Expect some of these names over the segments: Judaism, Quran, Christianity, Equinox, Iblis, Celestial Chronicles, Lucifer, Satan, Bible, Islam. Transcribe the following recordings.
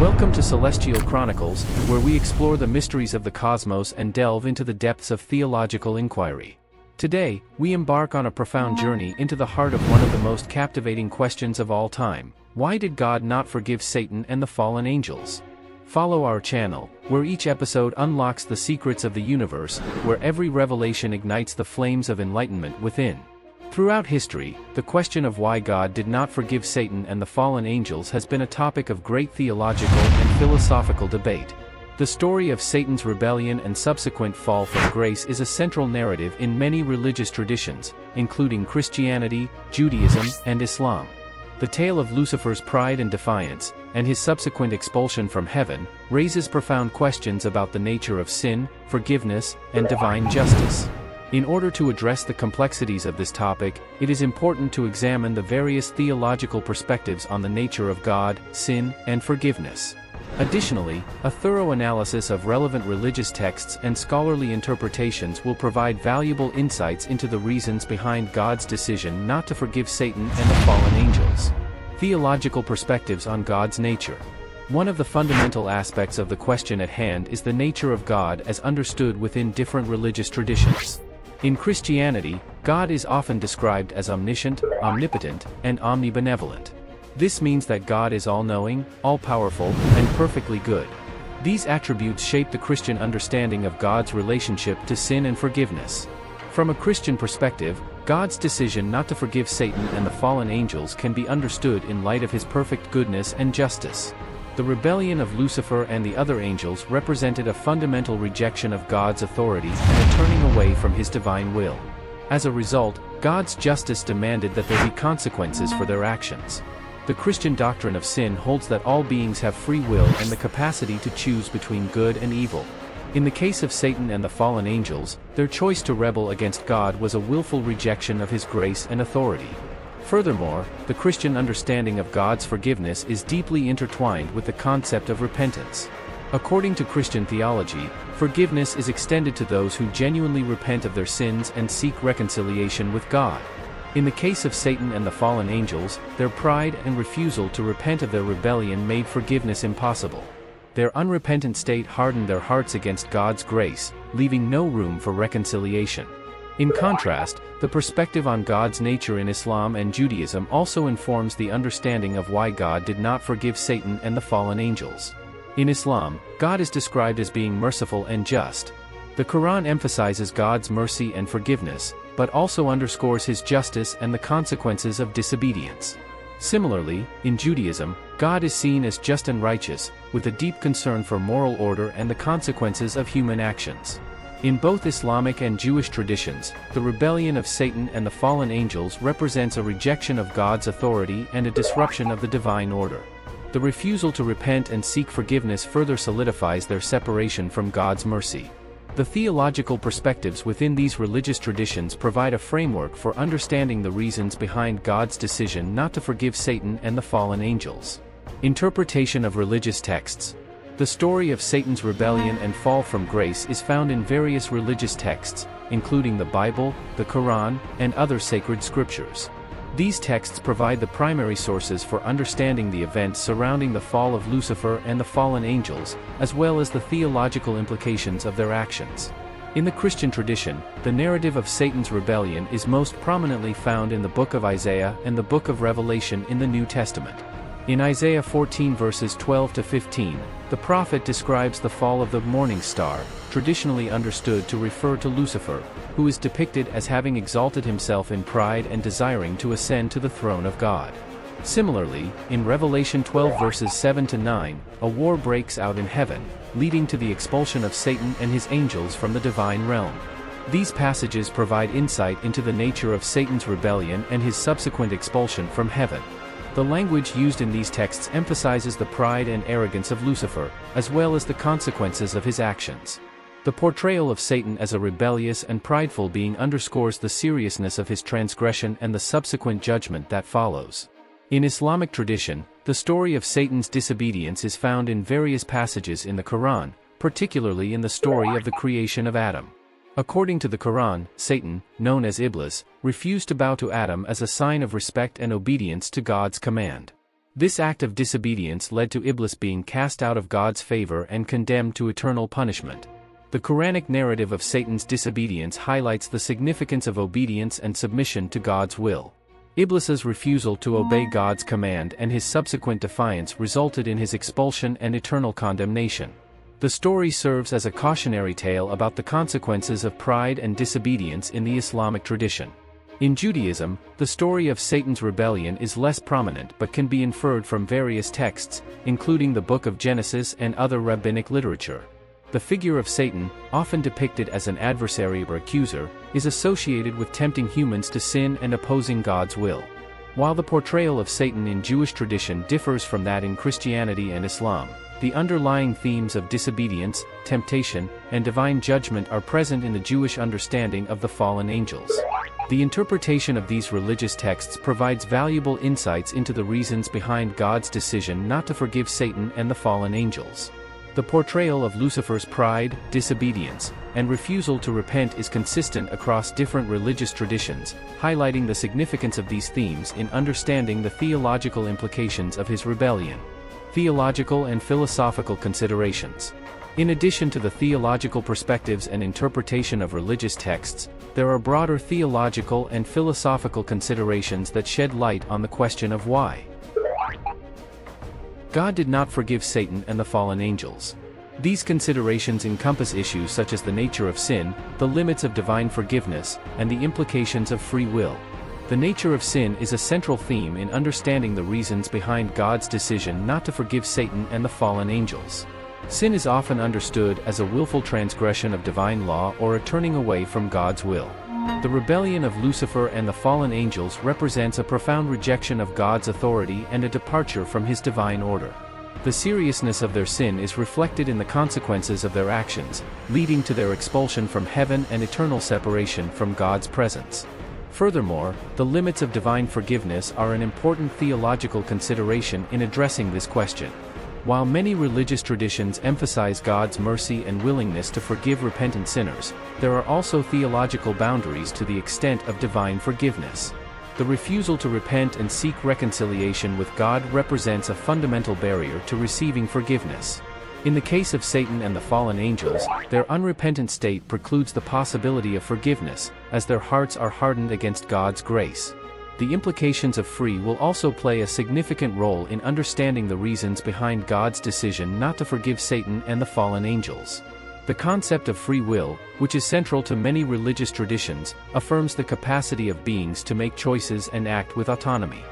Welcome to Celestial Chronicles, where we explore the mysteries of the cosmos and delve into the depths of theological inquiry. Today, we embark on a profound journey into the heart of one of the most captivating questions of all time: why did God not forgive Satan and the fallen angels? Follow our channel, where each episode unlocks the secrets of the universe, where every revelation ignites the flames of enlightenment within. Throughout history, the question of why God did not forgive Satan and the fallen angels has been a topic of great theological and philosophical debate. The story of Satan's rebellion and subsequent fall from grace is a central narrative in many religious traditions, including Christianity, Judaism, and Islam. The tale of Lucifer's pride and defiance, and his subsequent expulsion from heaven, raises profound questions about the nature of sin, forgiveness, and divine justice. In order to address the complexities of this topic, it is important to examine the various theological perspectives on the nature of God, sin, and forgiveness. Additionally, a thorough analysis of relevant religious texts and scholarly interpretations will provide valuable insights into the reasons behind God's decision not to forgive Satan and the fallen angels. Theological perspectives on God's nature. One of the fundamental aspects of the question at hand is the nature of God as understood within different religious traditions. In Christianity, God is often described as omniscient, omnipotent, and omnibenevolent. This means that God is all-knowing, all-powerful, and perfectly good. These attributes shape the Christian understanding of God's relationship to sin and forgiveness. From a Christian perspective, God's decision not to forgive Satan and the fallen angels can be understood in light of his perfect goodness and justice. The rebellion of Lucifer and the other angels represented a fundamental rejection of God's authority and a turning away from his divine will. As a result, God's justice demanded that there be consequences for their actions. The Christian doctrine of sin holds that all beings have free will and the capacity to choose between good and evil. In the case of Satan and the fallen angels, their choice to rebel against God was a willful rejection of his grace and authority. Furthermore, the Christian understanding of God's forgiveness is deeply intertwined with the concept of repentance. According to Christian theology, forgiveness is extended to those who genuinely repent of their sins and seek reconciliation with God. In the case of Satan and the fallen angels, their pride and refusal to repent of their rebellion made forgiveness impossible. Their unrepentant state hardened their hearts against God's grace, leaving no room for reconciliation. In contrast, the perspective on God's nature in Islam and Judaism also informs the understanding of why God did not forgive Satan and the fallen angels. In Islam, God is described as being merciful and just. The Quran emphasizes God's mercy and forgiveness, but also underscores his justice and the consequences of disobedience. Similarly, in Judaism, God is seen as just and righteous, with a deep concern for moral order and the consequences of human actions. In both Islamic and Jewish traditions, the rebellion of Satan and the fallen angels represents a rejection of God's authority and a disruption of the divine order. The refusal to repent and seek forgiveness further solidifies their separation from God's mercy. The theological perspectives within these religious traditions provide a framework for understanding the reasons behind God's decision not to forgive Satan and the fallen angels. Interpretation of religious texts. The story of Satan's rebellion and fall from grace is found in various religious texts, including the Bible, the Quran, and other sacred scriptures. These texts provide the primary sources for understanding the events surrounding the fall of Lucifer and the fallen angels, as well as the theological implications of their actions. In the Christian tradition, the narrative of Satan's rebellion is most prominently found in the book of Isaiah and the book of Revelation in the New Testament. In Isaiah 14 verses 12 to 15, the prophet describes the fall of the morning star, traditionally understood to refer to Lucifer, who is depicted as having exalted himself in pride and desiring to ascend to the throne of God. Similarly, in Revelation 12 verses 7 to 9, a war breaks out in heaven, leading to the expulsion of Satan and his angels from the divine realm. These passages provide insight into the nature of Satan's rebellion and his subsequent expulsion from heaven. The language used in these texts emphasizes the pride and arrogance of Lucifer, as well as the consequences of his actions. The portrayal of Satan as a rebellious and prideful being underscores the seriousness of his transgression and the subsequent judgment that follows. In Islamic tradition, the story of Satan's disobedience is found in various passages in the Quran, particularly in the story of the creation of Adam. According to the Quran, Satan, known as Iblis, refused to bow to Adam as a sign of respect and obedience to God's command. This act of disobedience led to Iblis being cast out of God's favor and condemned to eternal punishment. The Quranic narrative of Satan's disobedience highlights the significance of obedience and submission to God's will. Iblis's refusal to obey God's command and his subsequent defiance resulted in his expulsion and eternal condemnation. The story serves as a cautionary tale about the consequences of pride and disobedience in the Islamic tradition. In Judaism, the story of Satan's rebellion is less prominent but can be inferred from various texts, including the Book of Genesis and other rabbinic literature. The figure of Satan, often depicted as an adversary or accuser, is associated with tempting humans to sin and opposing God's will. While the portrayal of Satan in Jewish tradition differs from that in Christianity and Islam, the underlying themes of disobedience, temptation, and divine judgment are present in the Jewish understanding of the fallen angels. The interpretation of these religious texts provides valuable insights into the reasons behind God's decision not to forgive Satan and the fallen angels. The portrayal of Lucifer's pride, disobedience, and refusal to repent is consistent across different religious traditions, highlighting the significance of these themes in understanding the theological implications of his rebellion. Theological and philosophical considerations. In addition to the theological perspectives and interpretation of religious texts, there are broader theological and philosophical considerations that shed light on the question of why God did not forgive Satan and the fallen angels. These considerations encompass issues such as the nature of sin, the limits of divine forgiveness, and the implications of free will. The nature of sin is a central theme in understanding the reasons behind God's decision not to forgive Satan and the fallen angels. Sin is often understood as a willful transgression of divine law or a turning away from God's will. The rebellion of Lucifer and the fallen angels represents a profound rejection of God's authority and a departure from his divine order. The seriousness of their sin is reflected in the consequences of their actions, leading to their expulsion from heaven and eternal separation from God's presence. Furthermore, the limits of divine forgiveness are an important theological consideration in addressing this question. While many religious traditions emphasize God's mercy and willingness to forgive repentant sinners, there are also theological boundaries to the extent of divine forgiveness. The refusal to repent and seek reconciliation with God represents a fundamental barrier to receiving forgiveness. In the case of Satan and the fallen angels, their unrepentant state precludes the possibility of forgiveness, as their hearts are hardened against God's grace. The implications of free will also play a significant role in understanding the reasons behind God's decision not to forgive Satan and the fallen angels. The concept of free will, which is central to many religious traditions, affirms the capacity of beings to make choices and act with autonomy.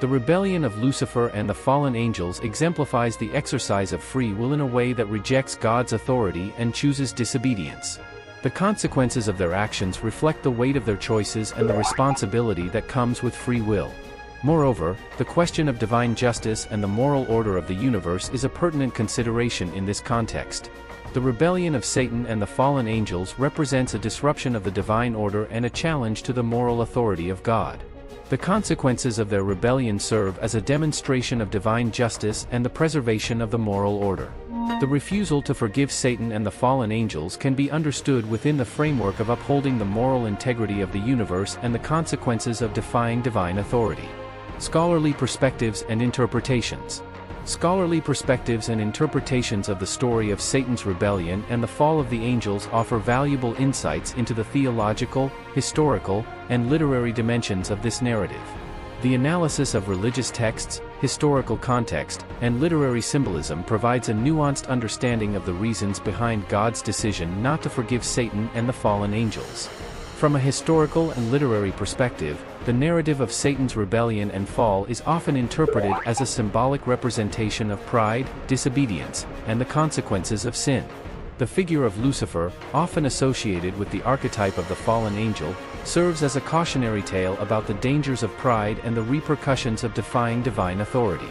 The rebellion of Lucifer and the fallen angels exemplifies the exercise of free will in a way that rejects God's authority and chooses disobedience. The consequences of their actions reflect the weight of their choices and the responsibility that comes with free will. Moreover, the question of divine justice and the moral order of the universe is a pertinent consideration in this context. The rebellion of Satan and the fallen angels represents a disruption of the divine order and a challenge to the moral authority of God. The consequences of their rebellion serve as a demonstration of divine justice and the preservation of the moral order. The refusal to forgive Satan and the fallen angels can be understood within the framework of upholding the moral integrity of the universe and the consequences of defying divine authority. Scholarly perspectives and interpretations. Scholarly perspectives and interpretations of the story of Satan's rebellion and the fall of the angels offer valuable insights into the theological, historical, and literary dimensions of this narrative. The analysis of religious texts, historical context, and literary symbolism provides a nuanced understanding of the reasons behind God's decision not to forgive Satan and the fallen angels. From a historical and literary perspective, the narrative of Satan's rebellion and fall is often interpreted as a symbolic representation of pride, disobedience, and the consequences of sin. The figure of Lucifer, often associated with the archetype of the fallen angel, serves as a cautionary tale about the dangers of pride and the repercussions of defying divine authority.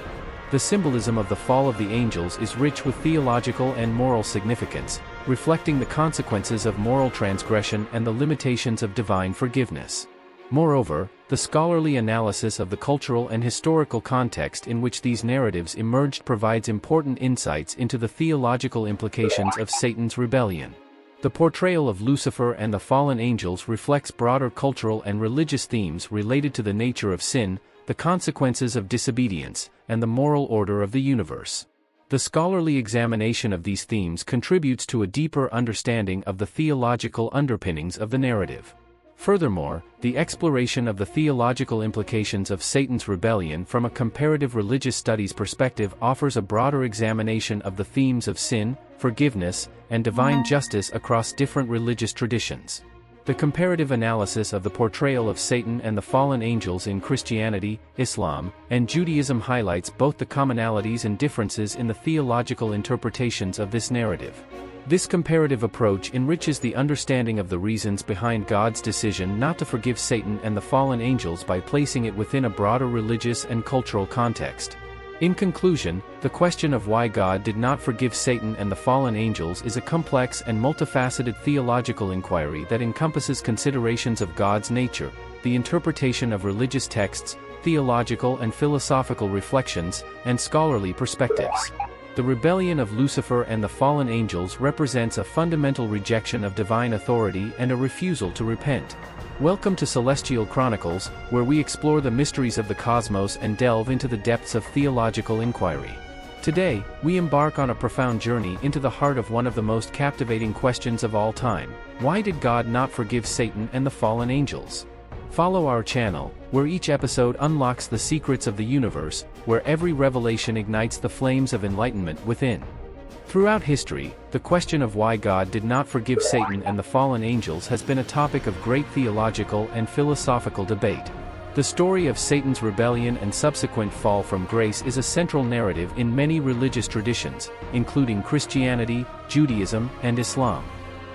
The symbolism of the fall of the angels is rich with theological and moral significance, reflecting the consequences of moral transgression and the limitations of divine forgiveness. Moreover, the scholarly analysis of the cultural and historical context in which these narratives emerged provides important insights into the theological implications of Satan's rebellion. The portrayal of Lucifer and the fallen angels reflects broader cultural and religious themes related to the nature of sin, the consequences of disobedience, and the moral order of the universe. The scholarly examination of these themes contributes to a deeper understanding of the theological underpinnings of the narrative. Furthermore, the exploration of the theological implications of Satan's rebellion from a comparative religious studies perspective offers a broader examination of the themes of sin, forgiveness, and divine justice across different religious traditions. The comparative analysis of the portrayal of Satan and the fallen angels in Christianity, Islam, and Judaism highlights both the commonalities and differences in the theological interpretations of this narrative. This comparative approach enriches the understanding of the reasons behind God's decision not to forgive Satan and the fallen angels by placing it within a broader religious and cultural context. In conclusion, the question of why God did not forgive Satan and the fallen angels is a complex and multifaceted theological inquiry that encompasses considerations of God's nature, the interpretation of religious texts, theological and philosophical reflections, and scholarly perspectives. The rebellion of Lucifer and the fallen angels represents a fundamental rejection of divine authority and a refusal to repent. Welcome to Celestial Chronicles, where we explore the mysteries of the cosmos and delve into the depths of theological inquiry. Today, we embark on a profound journey into the heart of one of the most captivating questions of all time: why did God not forgive Satan and the fallen angels? Follow our channel, where each episode unlocks the secrets of the universe, where every revelation ignites the flames of enlightenment within. Throughout history, the question of why God did not forgive Satan and the fallen angels has been a topic of great theological and philosophical debate. The story of Satan's rebellion and subsequent fall from grace is a central narrative in many religious traditions, including Christianity, Judaism, and Islam.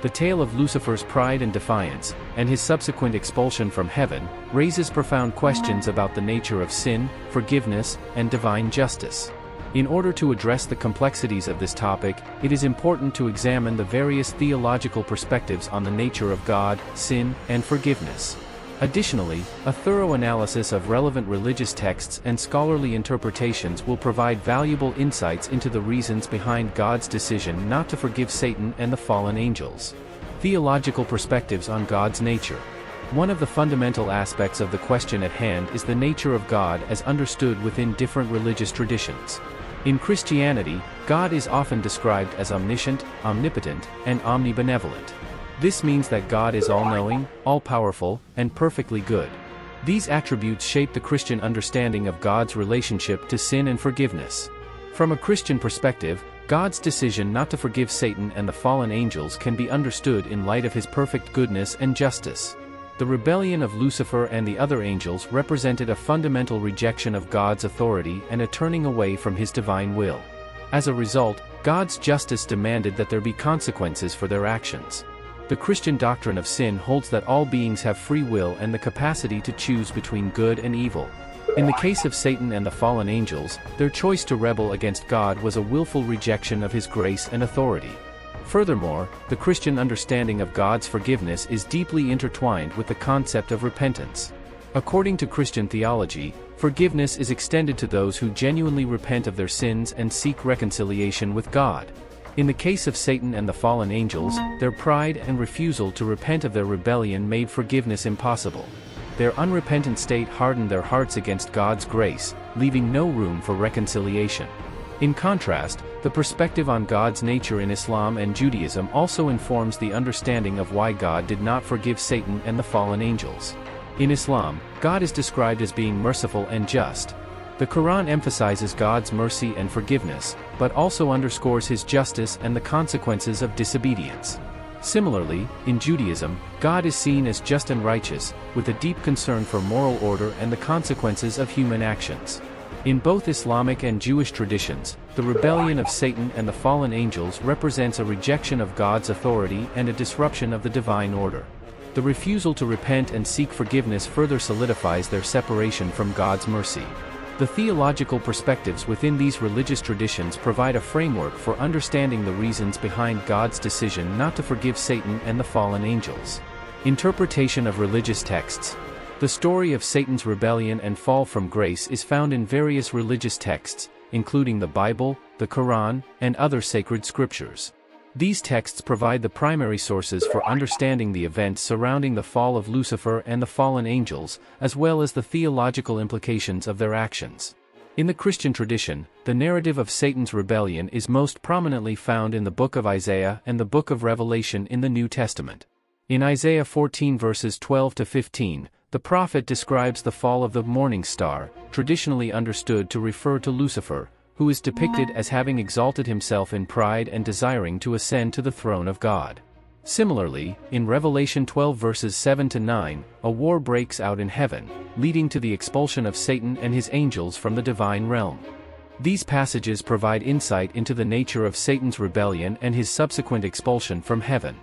The tale of Lucifer's pride and defiance, and his subsequent expulsion from heaven, raises profound questions about the nature of sin, forgiveness, and divine justice. In order to address the complexities of this topic, it is important to examine the various theological perspectives on the nature of God, sin, and forgiveness. Additionally, a thorough analysis of relevant religious texts and scholarly interpretations will provide valuable insights into the reasons behind God's decision not to forgive Satan and the fallen angels. Theological perspectives on God's nature. One of the fundamental aspects of the question at hand is the nature of God as understood within different religious traditions. In Christianity, God is often described as omniscient, omnipotent, and omnibenevolent. This means that God is all-knowing, all-powerful, and perfectly good. These attributes shape the Christian understanding of God's relationship to sin and forgiveness. From a Christian perspective, God's decision not to forgive Satan and the fallen angels can be understood in light of his perfect goodness and justice. The rebellion of Lucifer and the other angels represented a fundamental rejection of God's authority and a turning away from his divine will. As a result, God's justice demanded that there be consequences for their actions. The Christian doctrine of sin holds that all beings have free will and the capacity to choose between good and evil. In the case of Satan and the fallen angels, their choice to rebel against God was a willful rejection of his grace and authority. Furthermore, the Christian understanding of God's forgiveness is deeply intertwined with the concept of repentance. According to Christian theology, forgiveness is extended to those who genuinely repent of their sins and seek reconciliation with God. In the case of Satan and the fallen angels, their pride and refusal to repent of their rebellion made forgiveness impossible. Their unrepentant state hardened their hearts against God's grace, leaving no room for reconciliation. In contrast, the perspective on God's nature in Islam and Judaism also informs the understanding of why God did not forgive Satan and the fallen angels. In Islam, God is described as being merciful and just. The Quran emphasizes God's mercy and forgiveness, but also underscores his justice and the consequences of disobedience. Similarly, in Judaism, God is seen as just and righteous, with a deep concern for moral order and the consequences of human actions. In both Islamic and Jewish traditions, the rebellion of Satan and the fallen angels represents a rejection of God's authority and a disruption of the divine order. The refusal to repent and seek forgiveness further solidifies their separation from God's mercy. The theological perspectives within these religious traditions provide a framework for understanding the reasons behind God's decision not to forgive Satan and the fallen angels. Interpretation of religious texts. The story of Satan's rebellion and fall from grace is found in various religious texts, including the Bible, the Quran, and other sacred scriptures. These texts provide the primary sources for understanding the events surrounding the fall of Lucifer and the fallen angels, as well as the theological implications of their actions. In the Christian tradition, the narrative of Satan's rebellion is most prominently found in the book of Isaiah and the book of Revelation in the New Testament. In Isaiah 14 verses 12 to 15, the prophet describes the fall of the morning star, traditionally understood to refer to Lucifer, who is depicted as having exalted himself in pride and desiring to ascend to the throne of God. Similarly, in Revelation 12 verses 7 to 9, a war breaks out in heaven, leading to the expulsion of Satan and his angels from the divine realm. These passages provide insight into the nature of Satan's rebellion and his subsequent expulsion from heaven.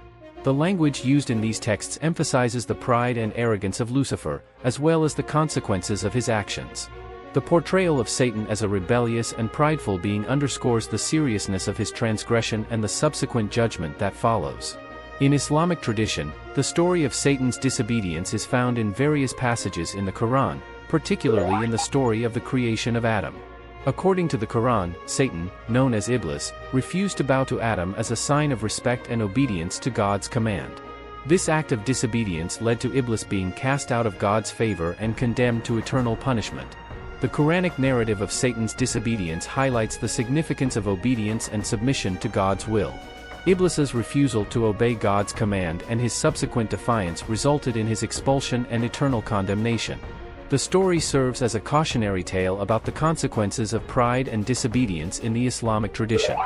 The language used in these texts emphasizes the pride and arrogance of Lucifer, as well as the consequences of his actions. The portrayal of Satan as a rebellious and prideful being underscores the seriousness of his transgression and the subsequent judgment that follows. In Islamic tradition, the story of Satan's disobedience is found in various passages in the Quran, particularly in the story of the creation of Adam. According to the Quran, Satan, known as Iblis, refused to bow to Adam as a sign of respect and obedience to God's command. This act of disobedience led to Iblis being cast out of God's favor and condemned to eternal punishment. The Quranic narrative of Satan's disobedience highlights the significance of obedience and submission to God's will. Iblis's refusal to obey God's command and his subsequent defiance resulted in his expulsion and eternal condemnation. The story serves as a cautionary tale about the consequences of pride and disobedience in the Islamic tradition.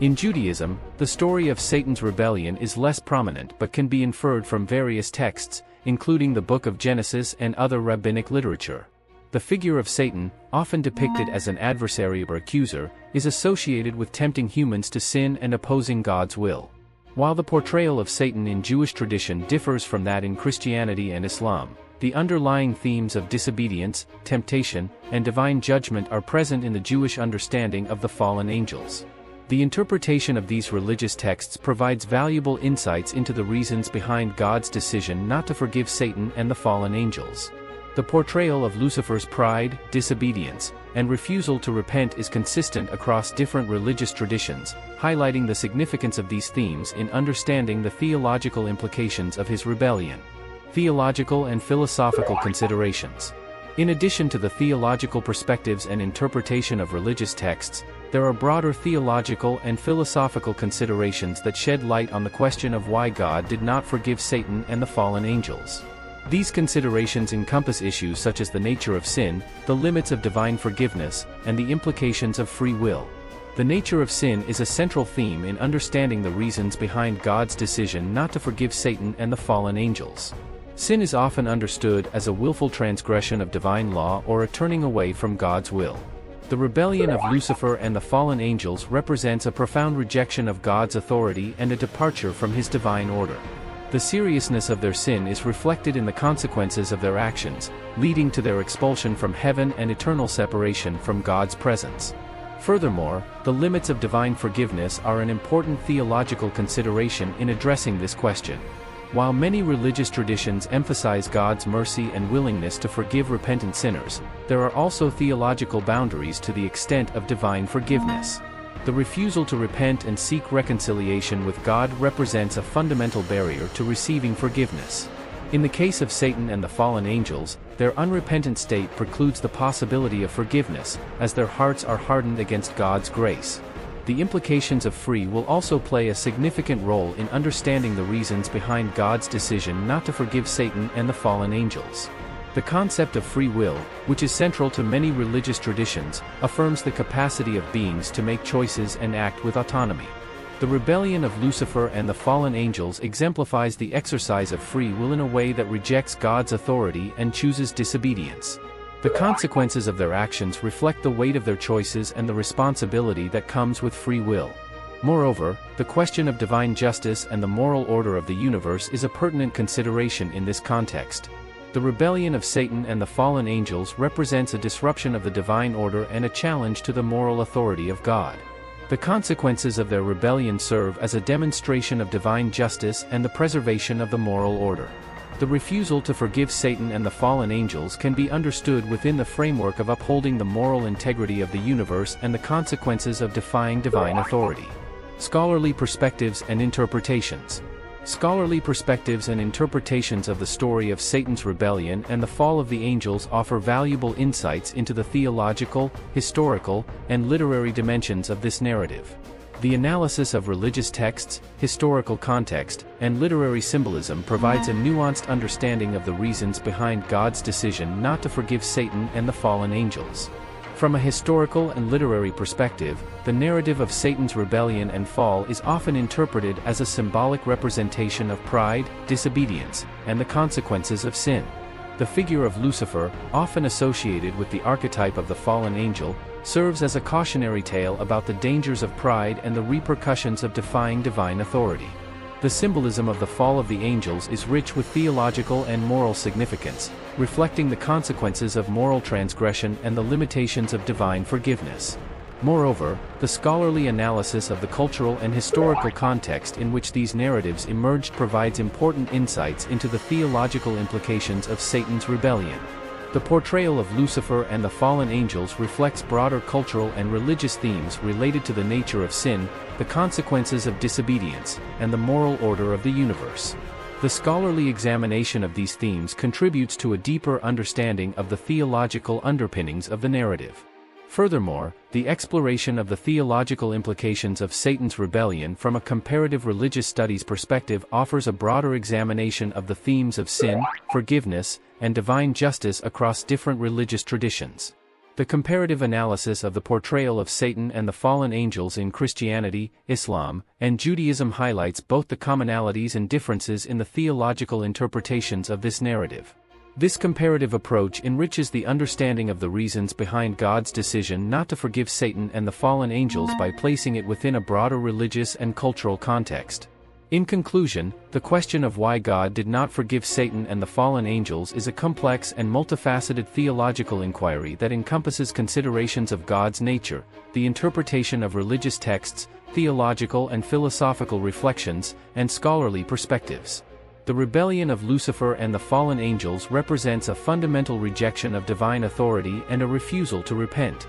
In Judaism, the story of Satan's rebellion is less prominent but can be inferred from various texts, including the Book of Genesis and other rabbinic literature. The figure of Satan, often depicted as an adversary or accuser, is associated with tempting humans to sin and opposing God's will. While the portrayal of Satan in Jewish tradition differs from that in Christianity and Islam, the underlying themes of disobedience, temptation, and divine judgment are present in the Jewish understanding of the fallen angels. The interpretation of these religious texts provides valuable insights into the reasons behind God's decision not to forgive Satan and the fallen angels. The portrayal of Lucifer's pride, disobedience, and refusal to repent is consistent across different religious traditions, highlighting the significance of these themes in understanding the theological implications of his rebellion. Theological and philosophical considerations. In addition to the theological perspectives and interpretation of religious texts, there are broader theological and philosophical considerations that shed light on the question of why God did not forgive Satan and the fallen angels. These considerations encompass issues such as the nature of sin, the limits of divine forgiveness, and the implications of free will. The nature of sin is a central theme in understanding the reasons behind God's decision not to forgive Satan and the fallen angels. Sin is often understood as a willful transgression of divine law or a turning away from God's will. The rebellion of Lucifer and the fallen angels represents a profound rejection of God's authority and a departure from his divine order. The seriousness of their sin is reflected in the consequences of their actions, leading to their expulsion from heaven and eternal separation from God's presence. Furthermore, the limits of divine forgiveness are an important theological consideration in addressing this question. While many religious traditions emphasize God's mercy and willingness to forgive repentant sinners, there are also theological boundaries to the extent of divine forgiveness. The refusal to repent and seek reconciliation with God represents a fundamental barrier to receiving forgiveness. In the case of Satan and the fallen angels, their unrepentant state precludes the possibility of forgiveness, as their hearts are hardened against God's grace. The implications of free will also play a significant role in understanding the reasons behind God's decision not to forgive Satan and the fallen angels. The concept of free will, which is central to many religious traditions, affirms the capacity of beings to make choices and act with autonomy. The rebellion of Lucifer and the fallen angels exemplifies the exercise of free will in a way that rejects God's authority and chooses disobedience. The consequences of their actions reflect the weight of their choices and the responsibility that comes with free will. Moreover, the question of divine justice and the moral order of the universe is a pertinent consideration in this context. The rebellion of Satan and the fallen angels represents a disruption of the divine order and a challenge to the moral authority of God. The consequences of their rebellion serve as a demonstration of divine justice and the preservation of the moral order. The refusal to forgive Satan and the fallen angels can be understood within the framework of upholding the moral integrity of the universe and the consequences of defying divine authority. Scholarly perspectives and interpretations. Scholarly perspectives and interpretations of the story of Satan's rebellion and the fall of the angels offer valuable insights into the theological, historical, and literary dimensions of this narrative. The analysis of religious texts, historical context, and literary symbolism provides a nuanced understanding of the reasons behind God's decision not to forgive Satan and the fallen angels. From a historical and literary perspective, the narrative of Satan's rebellion and fall is often interpreted as a symbolic representation of pride, disobedience, and the consequences of sin. The figure of Lucifer, often associated with the archetype of the fallen angel, serves as a cautionary tale about the dangers of pride and the repercussions of defying divine authority. The symbolism of the fall of the angels is rich with theological and moral significance, reflecting the consequences of moral transgression and the limitations of divine forgiveness. Moreover, the scholarly analysis of the cultural and historical context in which these narratives emerged provides important insights into the theological implications of Satan's rebellion. The portrayal of Lucifer and the fallen angels reflects broader cultural and religious themes related to the nature of sin, the consequences of disobedience, and the moral order of the universe. The scholarly examination of these themes contributes to a deeper understanding of the theological underpinnings of the narrative. Furthermore, the exploration of the theological implications of Satan's rebellion from a comparative religious studies perspective offers a broader examination of the themes of sin, forgiveness, and divine justice across different religious traditions. The comparative analysis of the portrayal of Satan and the fallen angels in Christianity, Islam, and Judaism highlights both the commonalities and differences in the theological interpretations of this narrative. This comparative approach enriches the understanding of the reasons behind God's decision not to forgive Satan and the fallen angels by placing it within a broader religious and cultural context. In conclusion, the question of why God did not forgive Satan and the fallen angels is a complex and multifaceted theological inquiry that encompasses considerations of God's nature, the interpretation of religious texts, theological and philosophical reflections, and scholarly perspectives. The rebellion of Lucifer and the fallen angels represents a fundamental rejection of divine authority and a refusal to repent.